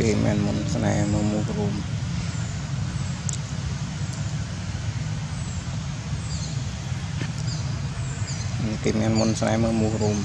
payment mund kena memukrum. Payment mund kena memukrum.